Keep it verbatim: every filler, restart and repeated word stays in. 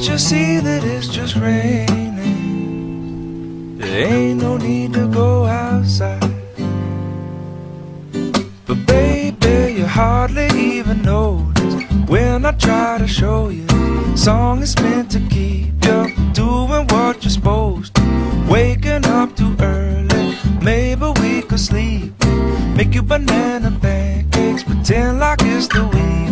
Can't you see that it's just raining? There ain't no need to go outside. But baby, you hardly even notice when I try to show you. Song is meant to keep you doing what you're supposed to. Waking up too early, maybe we could sleep. Make you banana pancakes, pretend like it's the weekend.